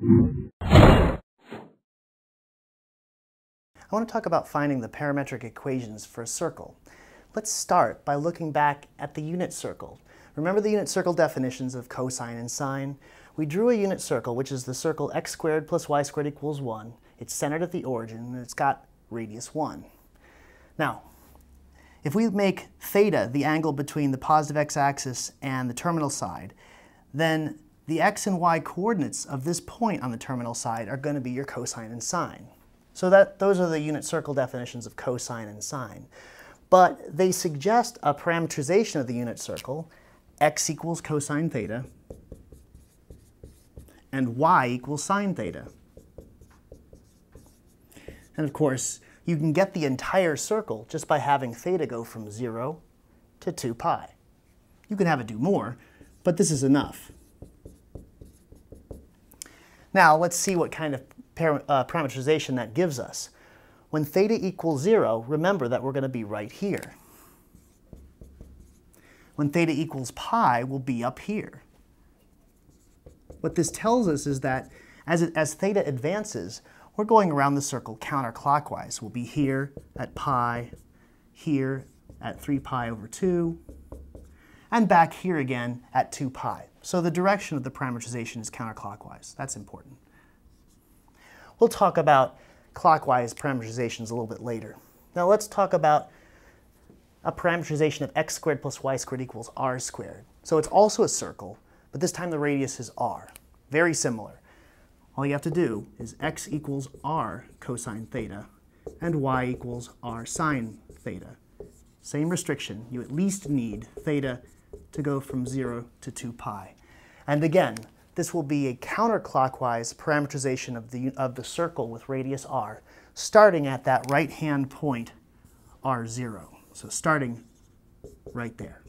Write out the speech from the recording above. I want to talk about finding the parametric equations for a circle. Let's start by looking back at the unit circle. Remember the unit circle definitions of cosine and sine? We drew a unit circle, which is the circle x squared plus y squared equals 1. It's centered at the origin, and it's got radius 1. Now, if we make theta the angle between the positive x-axis and the terminal side, then the x and y coordinates of this point on the terminal side are going to be your cosine and sine. So those are the unit circle definitions of cosine and sine. But they suggest a parameterization of the unit circle, x equals cosine theta and y equals sine theta. And of course, you can get the entire circle just by having theta go from 0 to 2 pi. You can have it do more, but this is enough. Now let's see what kind of parameterization that gives us. When theta equals 0, remember that we're going to be right here. When theta equals pi, we'll be up here. What this tells us is that as theta advances, we're going around the circle counterclockwise. We'll be here at pi, here at 3 pi over 2, and back here again at 2 pi. So the direction of the parameterization is counterclockwise. That's important. We'll talk about clockwise parameterizations a little bit later. Now let's talk about a parameterization of x squared plus y squared equals r squared. So it's also a circle, but this time the radius is r. Very similar. All you have to do is x equals r cosine theta and y equals r sine theta. Same restriction. You at least need theta to go from 0 to 2 pi. And again, this will be a counterclockwise parameterization of the circle with radius r, starting at that right-hand point, r0. So starting right there.